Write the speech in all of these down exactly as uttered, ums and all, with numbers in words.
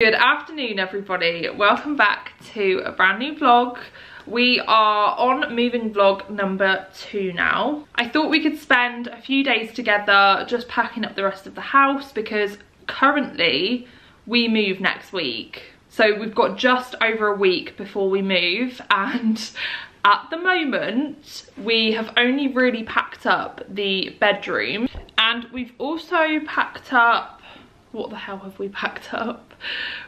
Good afternoon everybody, welcome back to a brand new vlog. We are on moving vlog number two now. I thought we could spend a few days together just packing up the rest of the house because currently we move next week. So we've got just over a week before we move, and at the moment we have only really packed up the bedroom, and we've also packed up what the hell have we packed up?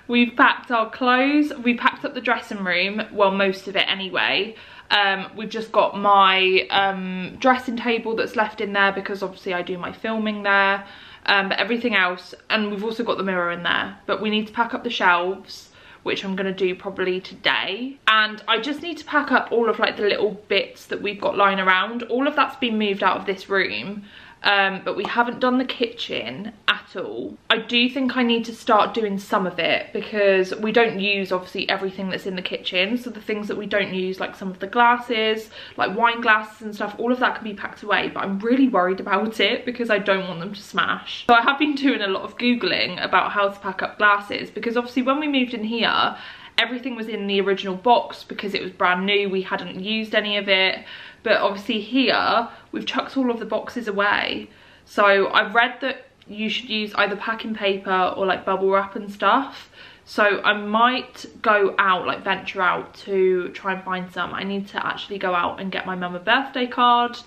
We've packed our clothes, we packed up the dressing room, well most of it anyway. Um, we've just got my um, dressing table that's left in there because obviously I do my filming there, um, but everything else, and we've also got the mirror in there, but we need to pack up the shelves, which I'm gonna do probably today. And I just need to pack up all of like the little bits that we've got lying around. All of that's been moved out of this room, um, but we haven't done the kitchen at all. I do think I need to start doing some of it because we don't use obviously everything that's in the kitchen. So the things that we don't use, like some of the glasses, like wine glasses and stuff, all of that can be packed away, but I'm really worried about it because I don't want them to smash. So I have been doing a lot of Googling about how to pack up glasses because obviously when we moved in here, everything was in the original box because it was brand new, we hadn't used any of it, but obviously here we've chucked all of the boxes away. So I've read that you should use either packing paper or like bubble wrap and stuff, so I might go out, like venture out to try and find some. I need to actually go out and get my mum a birthday card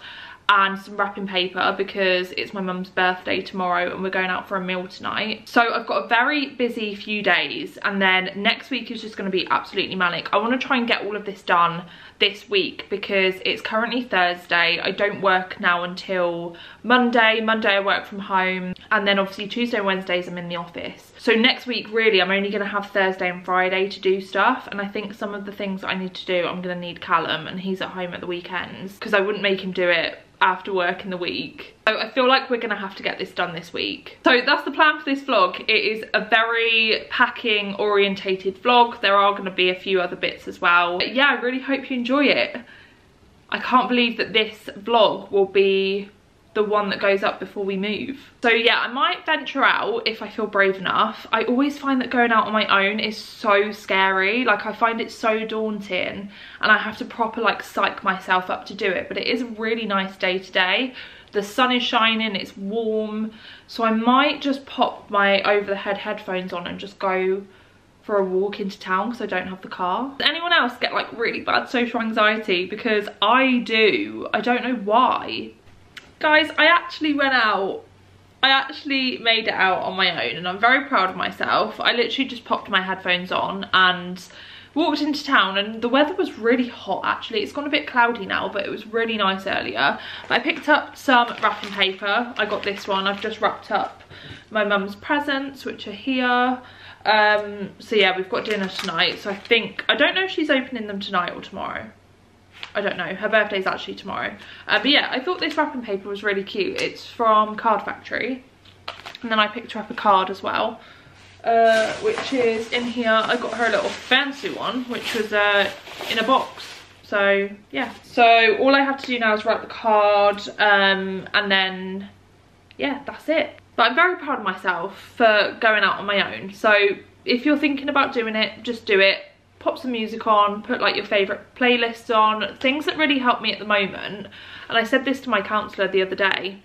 and some wrapping paper because it's my mum's birthday tomorrow and we're going out for a meal tonight. So I've got a very busy few days, and then next week is just going to be absolutely manic. I want to try and get all of this done this week because it's currently Thursday. I don't work now until Monday. Monday I work from home, and then obviously Tuesday and Wednesdays I'm in the office. So next week really I'm only going to have Thursday and Friday to do stuff, and I think some of the things that I need to do, I'm going to need Callum, and he's at home at the weekends because I wouldn't make him do it after work in the week. So I feel like we're gonna have to get this done this week. So that's the plan for this vlog. It is a very packing orientated vlog. There are gonna be a few other bits as well. But yeah, I really hope you enjoy it. I can't believe that this vlog will be the one that goes up before we move. So yeah, I might venture out if I feel brave enough. I always find that going out on my own is so scary. Like I find it so daunting, and I have to proper like psych myself up to do it. But it is a really nice day today. The sun is shining, it's warm. So I might just pop my over the head headphones on and just go for a walk into town because I don't have the car. Does anyone else get like really bad social anxiety? Because I do, I don't know why. Guys, I actually went out, I actually made it out on my own, and I'm very proud of myself. I literally just popped my headphones on and walked into town, and the weather was really hot actually. It's gone a bit cloudy now, but it was really nice earlier. But I picked up some wrapping paper. I got this one. I've just wrapped up my mum's presents, which are here. Um, so yeah, we've got dinner tonight. So I think, I don't know if she's opening them tonight or tomorrow. I don't know, her birthday's actually tomorrow. Uh, but yeah, I thought this wrapping paper was really cute. It's from Card Factory. And then I picked her up a card as well, uh, which is in here. I got her a little fancy one, which was uh, in a box. So yeah. So all I have to do now is write the card, um, and then yeah, that's it. But I'm very proud of myself for going out on my own. So if you're thinking about doing it, just do it. Pop some music on, put like your favourite playlists on, things that really help me at the moment. And I said this to my counsellor the other day,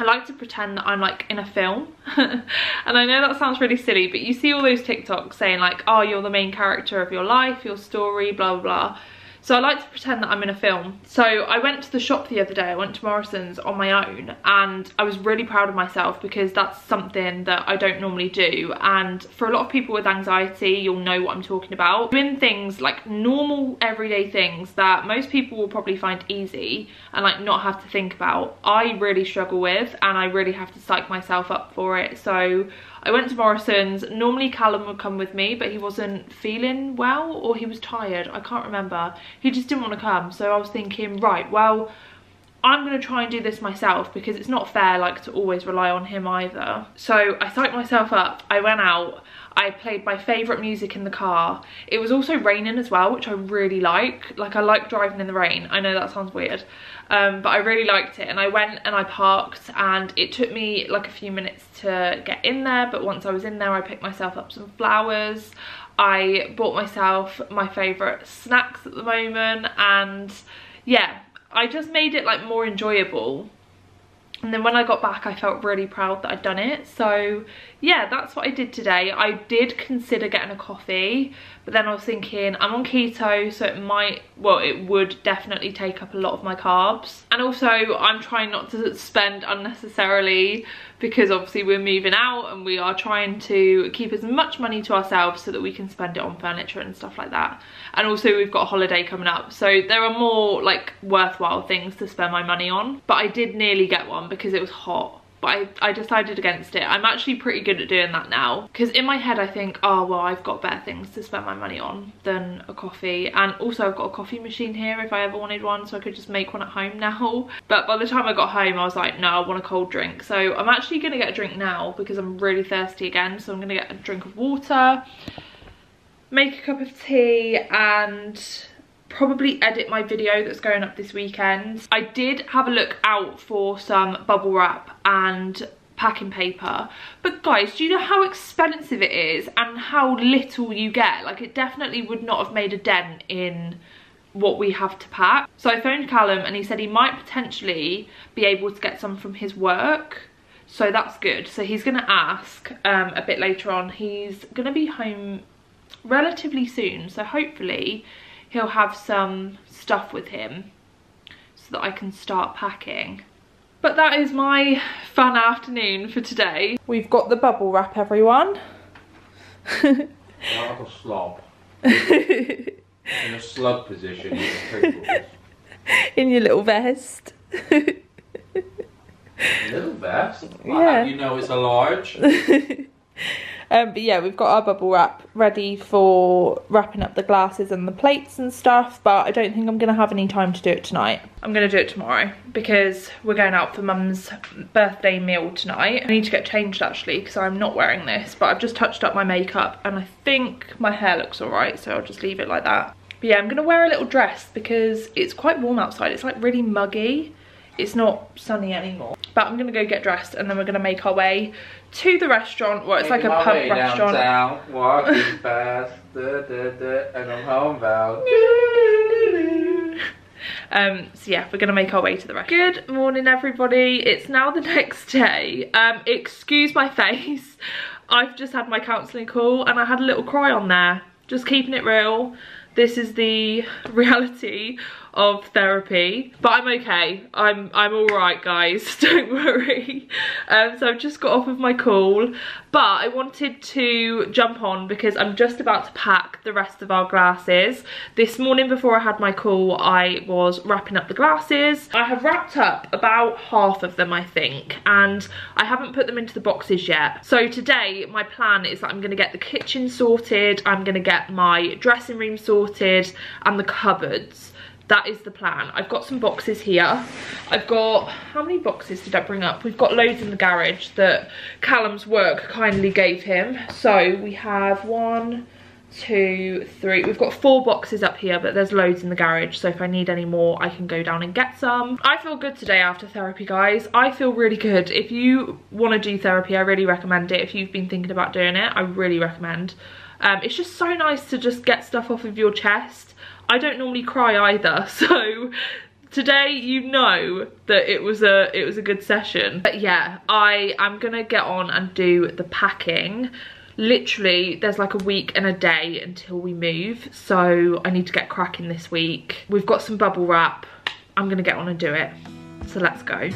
I like to pretend that I'm like in a film. And I know that sounds really silly, but you see all those TikToks saying like, oh, you're the main character of your life, your story, blah, blah, blah. So I like to pretend that I'm in a film. So I went to the shop the other day, I went to Morrison's on my own, and I was really proud of myself because that's something that I don't normally do. And for a lot of people with anxiety, you'll know what I'm talking about. Doing things like normal everyday things that most people will probably find easy and like not have to think about, I really struggle with, and I really have to psych myself up for it. So I went to Morrison's. Normally Callum would come with me, but he wasn't feeling well, or he was tired, I can't remember. He just didn't want to come. So I was thinking, right, well, I'm going to try and do this myself because it's not fair like to always rely on him either. So I psyched myself up, I went out, I played my favourite music in the car. It was also raining as well, which I really like. Like I like driving in the rain. I know that sounds weird, um, but I really liked it. And I went and I parked, and it took me like a few minutes to get in there. But once I was in there, I picked myself up some flowers. I bought myself my favourite snacks at the moment, and yeah, I just made it like more enjoyable. And then when I got back, I felt really proud that I'd done it. So yeah, that's what I did today. I did consider getting a coffee, but then I was thinking I'm on keto, so it might, well, it would definitely take up a lot of my carbs. And also I'm trying not to spend unnecessarily because obviously we're moving out and we are trying to keep as much money to ourselves so that we can spend it on furniture and stuff like that. And also we've got a holiday coming up, so there are more like worthwhile things to spend my money on. But I did nearly get one because it was hot, but I, I decided against it. I'm actually pretty good at doing that now, because in my head I think, oh well, I've got better things to spend my money on than a coffee. And also I've got a coffee machine here if I ever wanted one, so I could just make one at home now. But by the time I got home I was like, no, I want a cold drink. So I'm actually gonna get a drink now because I'm really thirsty again. So I'm gonna get a drink of water, make a cup of tea, and probably edit my video that's going up this weekend. I did have a look out for some bubble wrap and packing paper, but guys, do you know how expensive it is and how little you get? Like, it definitely would not have made a dent in what we have to pack. So I phoned Callum and he said he might potentially be able to get some from his work, so that's good. So he's gonna ask um a bit later on. He's gonna be home relatively soon, so hopefully he'll have some stuff with him so that I can start packing. But that is my fun afternoon for today. We've got the bubble wrap, everyone. That was a slob. In a slug position. In your little vest. Little vest? Well, yeah. You know it's a large. Um, but yeah, we've got our bubble wrap ready for wrapping up the glasses and the plates and stuff, but I don't think I'm going to have any time to do it tonight. I'm going to do it tomorrow because we're going out for Mum's birthday meal tonight. I need to get changed actually because I'm not wearing this, but I've just touched up my makeup and I think my hair looks alright, so I'll just leave it like that. But yeah, I'm going to wear a little dress because it's quite warm outside. It's like really muggy. It's not sunny anymore. But I'm gonna go get dressed and then we're gonna make our way to the restaurant. Well, it's like a pub restaurant. Downtown, walking fast, da, da, da, and I'm homebound. Um, so yeah, we're gonna make our way to the restaurant. Good morning, everybody. It's now the next day. Um, excuse my face. I've just had my counselling call and I had a little cry on there. Just keeping it real. This is the reality of therapy, but I'm okay. I'm I'm all right, guys. Don't worry. Um, so I've just got off of my call, but I wanted to jump on because I'm just about to pack the rest of our glasses. This morning before I had my call, I was wrapping up the glasses. I have wrapped up about half of them, I think, and I haven't put them into the boxes yet. So today my plan is that I'm going to get the kitchen sorted. I'm going to get my dressing room sorted and the cupboards. That is the plan. I've got some boxes here. I've got, how many boxes did I bring up? We've got loads in the garage that Callum's work kindly gave him. So we have one, two, three. We've got four boxes up here, but there's loads in the garage. So if I need any more, I can go down and get some. I feel good today after therapy, guys. I feel really good. If you want to do therapy, I really recommend it. If you've been thinking about doing it, I really recommend. Um, it's just so nice to just get stuff off of your chest. I don't normally cry either, so today you know that it was a it was a good session. But yeah, I am gonna get on and do the packing. Literally, there's like a week and a day until we move, so I need to get cracking this week. We've got some bubble wrap. I'm gonna get on and do it. So let's go.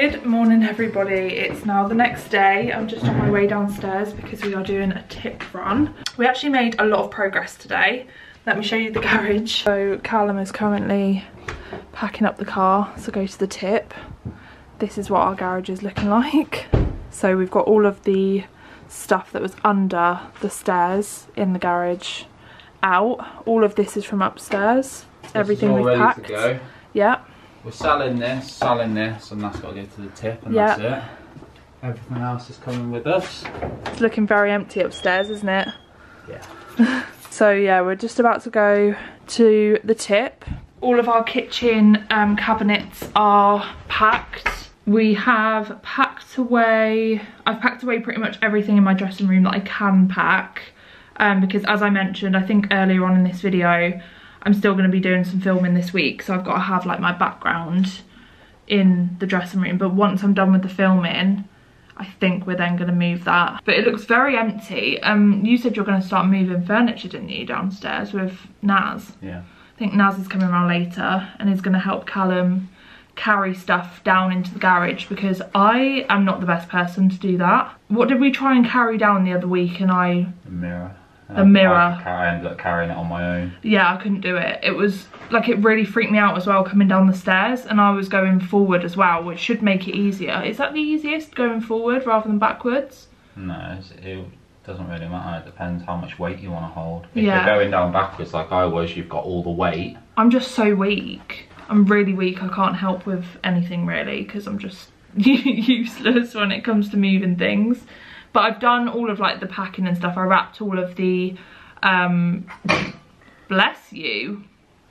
Good morning, everybody. It's now the next day. I'm just on my way downstairs because we are doing a tip run. We actually made a lot of progress today. Let me show you the garage. So Callum is currently packing up the car, so go to the tip. This is what our garage is looking like. So we've got all of the stuff that was under the stairs in the garage out. All of this is from upstairs. This Everything we've packed. To go. Yeah. We're selling this, selling this, and that's got to go to the tip, and yep. That's it. Everything else is coming with us. It's looking very empty upstairs, isn't it? Yeah. So yeah, we're just about to go to the tip. All of our kitchen um, cabinets are packed. We have packed away, I've packed away pretty much everything in my dressing room that I can pack. Um, because as I mentioned, I think earlier on in this video, I'm still going to be doing some filming this week, so I've got to have like my background in the dressing room. But once I'm done with the filming, I think we're then going to move that. But it looks very empty. Um, you said you're going to start moving furniture, didn't you, downstairs with Naz? Yeah. I think Naz is coming around later and is going to help Callum carry stuff down into the garage because I am not the best person to do that. What did we try and carry down the other week? And I a mirror. A mirror. I ended up carrying it on my own. Yeah, I couldn't do it. It was like, it really freaked me out as well coming down the stairs, and I was going forward as well, which should make it easier. Is that the easiest, going forward rather than backwards? No, it's, it doesn't really matter. It depends how much weight you want to hold. If yeah. you're going down backwards like I was, you've got all the weight. I'm just so weak. I'm really weak. I can't help with anything really because I'm just useless when it comes to moving things. But I've done all of like the packing and stuff. I wrapped all of the, um, bless you.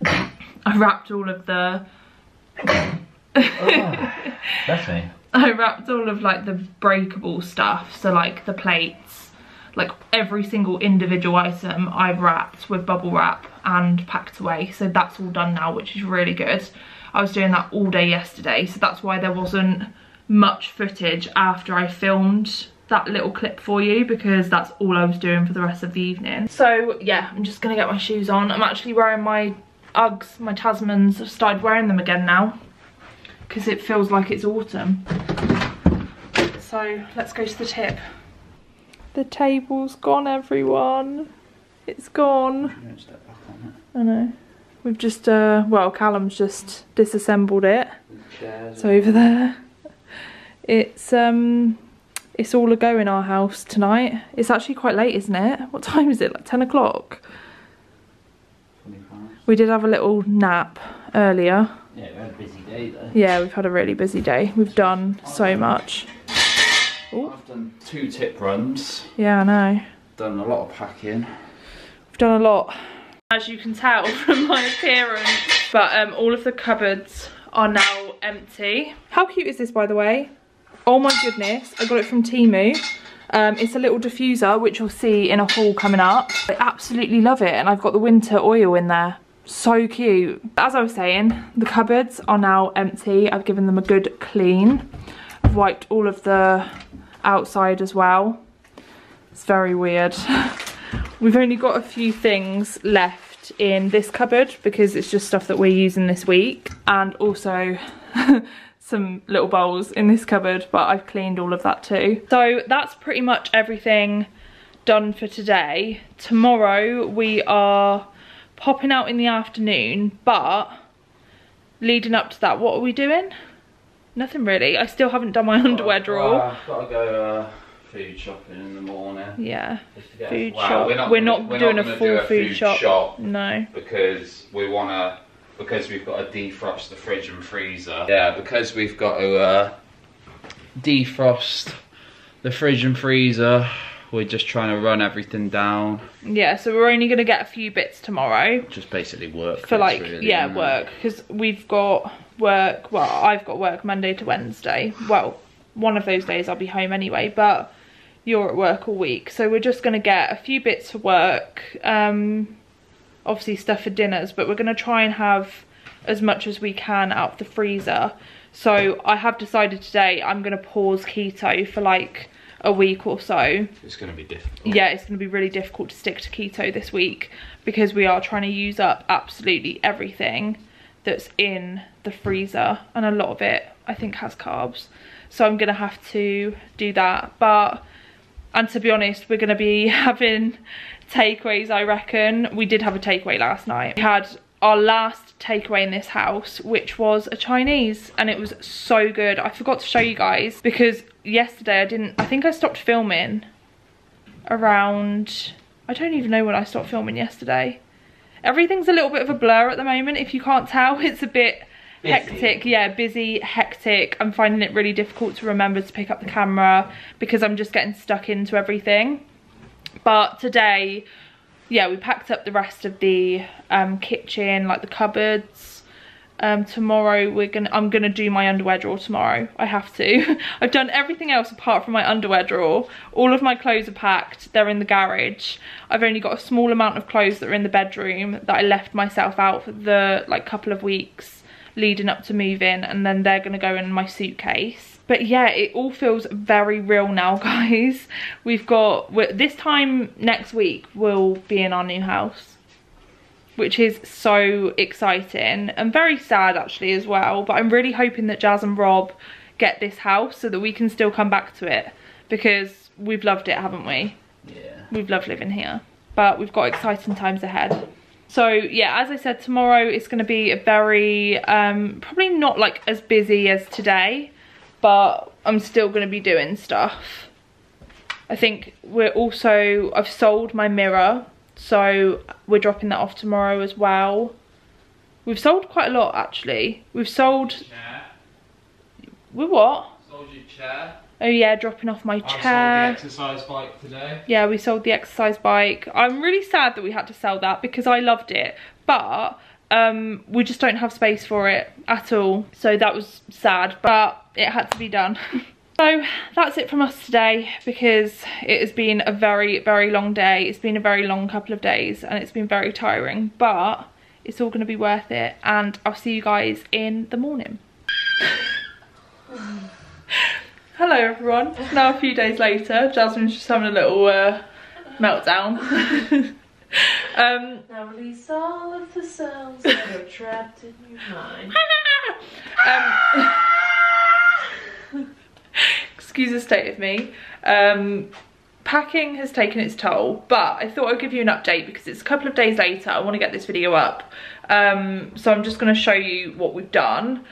I wrapped all of the. Oh, bless me. I wrapped all of like the breakable stuff. So like the plates, like every single individual item I've wrapped with bubble wrap and packed away. So that's all done now, which is really good. I was doing that all day yesterday. So that's why there wasn't much footage after I filmed that little clip for you, because that's all I was doing for the rest of the evening. So yeah, I'm just gonna get my shoes on. I'm actually wearing my Uggs, my Tasmans. I've started wearing them again now because it feels like it's autumn. So let's go to the tip. The table's gone, everyone. It's gone. You don't step back on it. I know. We've just, uh, well, Callum's just disassembled it. It's over there. It's, um... it's all a go in our house tonight. It's actually quite late, isn't it? What time is it? Like ten o'clock? We did have a little nap earlier. Yeah, we had a busy day though. Yeah, we've had a really busy day. We've done I've so done, much. Ooh. I've done two tip runs. Yeah, I know. Done a lot of packing. We've done a lot. As you can tell from my appearance. But um, all of the cupboards are now empty. How cute is this, by the way? Oh my goodness, I got it from Temu. Um, it's a little diffuser, which you'll see in a haul coming up. I absolutely love it, and I've got the winter oil in there. So cute. As I was saying, the cupboards are now empty. I've given them a good clean. I've wiped all of the outside as well. It's very weird. We've only got a few things left in this cupboard because it's just stuff that we're using this week. And also... some little bowls in this cupboard, but I've cleaned all of that too. So that's pretty much everything done for today. Tomorrow we are popping out in the afternoon, but leading up to that, what are we doing? Nothing really. I still haven't done my underwear drawer. I've got to go uh, food shopping in the morning. Yeah, food wow, shop. We're not, we're not we're doing not a full do a food, food shop. shop. No, because we want to. Because we've got to defrost the fridge and freezer. Yeah, because we've got to uh, defrost the fridge and freezer. We're just trying to run everything down. Yeah, so we're only going to get a few bits tomorrow. Just basically work. For like, really, yeah, work. Because we've got work, well, I've got work Monday to Wednesday. Well, one of those days I'll be home anyway, but you're at work all week. So we're just going to get a few bits for work. Um... obviously stuff for dinners, but we're going to try and have as much as we can out of the freezer. So I have decided today I'm going to pause keto for like a week or so. It's going to be difficult. Yeah, it's going to be really difficult to stick to keto this week because we are trying to use up absolutely everything that's in the freezer, and a lot of it I think has carbs, so I'm gonna have to do that. But and to be honest, we're gonna be having takeaways, I reckon. We did have a takeaway last night. We had our last takeaway in this house, which was a Chinese, and it was so good. I forgot to show you guys because yesterday I didn't, I think I stopped filming around, I don't even know when I stopped filming yesterday. Everything's a little bit of a blur at the moment. If you can't tell, it's a bit busy. Hectic. Yeah, busy, hectic. I'm finding it really difficult to remember to pick up the camera because I'm just getting stuck into everything. But today, yeah, we packed up the rest of the um, kitchen, like the cupboards. Um, tomorrow, we're gonna. I'm gonna do my underwear drawer tomorrow. I have to. I've done everything else apart from my underwear drawer. All of my clothes are packed. They're in the garage. I've only got a small amount of clothes that are in the bedroom that I left myself out for the like couple of weeks leading up to moving, and then they're gonna go in my suitcase. But yeah, it all feels very real now, guys. We've got we're, this time next week we'll be in our new house, which is so exciting and very sad actually as well. But I'm really hoping that Jazz and Rob get this house so that we can still come back to it, because we've loved it, haven't we? Yeah. We've loved living here, but we've got exciting times ahead. So yeah, as I said, tomorrow it's going to be a very, um, probably not like as busy as today, but I'm still going to be doing stuff. I think we're also, I've sold my mirror, so we're dropping that off tomorrow as well. We've sold quite a lot actually. We've sold chair. We what? Sold your chair. Oh yeah, dropping off my I chair. Sold the exercise bike today. Yeah, we sold the exercise bike. I'm really sad that we had to sell that because I loved it, but um we just don't have space for it at all. So that was sad, but it had to be done. So that's it from us today, because it has been a very, very long day. It's been a very long couple of days and it's been very tiring, but it's all going to be worth it. And I'll see you guys in the morning. Hello, everyone. Now a few days later, Jasmine's just having a little uh, meltdown. Um, now release all of the sounds that are trapped in your mind. um, Excuse the state of me. Um, packing has taken its toll, but I thought I'd give you an update because it's a couple of days later. I want to get this video up. Um, so I'm just going to show you what we've done.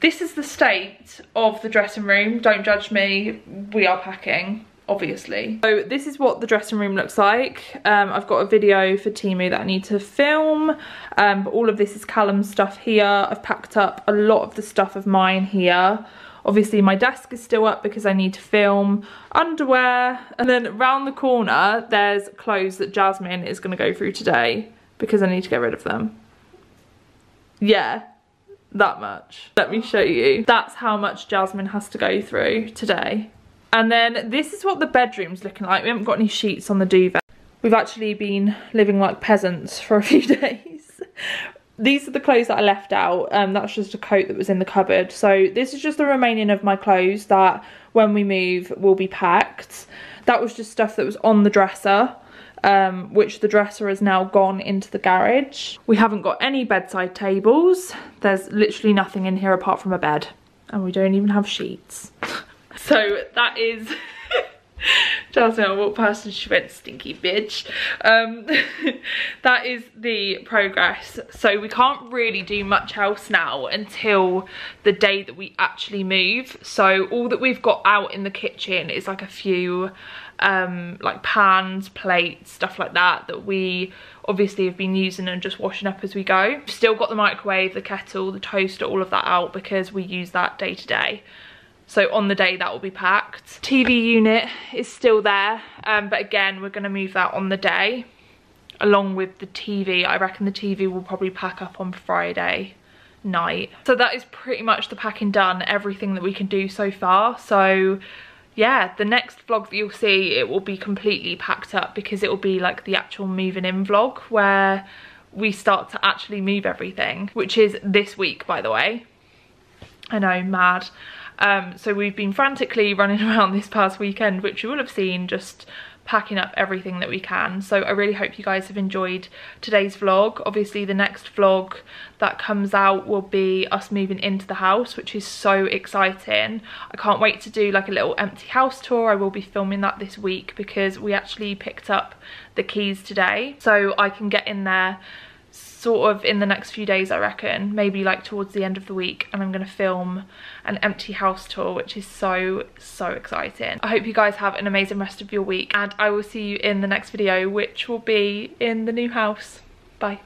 This is the state of the dressing room. Don't judge me. We are packing, obviously. So this is what the dressing room looks like. Um, I've got a video for Temu that I need to film. Um, but all of this is Callum's stuff here. I've packed up a lot of the stuff of mine here. Obviously my desk is still up because I need to film underwear. And then round the corner, there's clothes that Jasmine is gonna go through today because I need to get rid of them. Yeah, that much. Let me show you. That's how much Jasmine has to go through today. And then this is what the bedroom's looking like. We haven't got any sheets on the duvet. We've actually been living like peasants for a few days. These are the clothes that I left out. Um, that's just a coat that was in the cupboard. So this is just the remaining of my clothes that when we move will be packed. That was just stuff that was on the dresser, um, which the dresser has now gone into the garage. We haven't got any bedside tables. There's literally nothing in here apart from a bed. And we don't even have sheets. So that is... Jasmine, what person she went, stinky bitch. Um, that is the progress. So we can't really do much else now until the day that we actually move. So all that we've got out in the kitchen is like a few um, like pans, plates, stuff like that, that we obviously have been using and just washing up as we go. Still got the microwave, the kettle, the toaster, all of that out because we use that day to day. So on the day that will be packed. T V unit is still there, um, but again, we're gonna move that on the day along with the T V. I reckon the T V will probably pack up on Friday night. So that is pretty much the packing done, everything that we can do so far. So yeah, the next vlog that you'll see, it will be completely packed up because it will be like the actual moving in vlog where we start to actually move everything, which is this week, by the way. I know, mad. Um, so we've been frantically running around this past weekend, which you will have seen, just packing up everything that we can. So I really hope you guys have enjoyed today's vlog. Obviously the next vlog that comes out will be us moving into the house, which is so exciting. I can't wait to do like a little empty house tour. I will be filming that this week because we actually picked up the keys today, so I can get in there sort of in the next few days, I reckon, maybe like towards the end of the week, and I'm going to film an empty house tour, which is so so exciting. I hope you guys have an amazing rest of your week, and I will see you in the next video, which will be in the new house. Bye.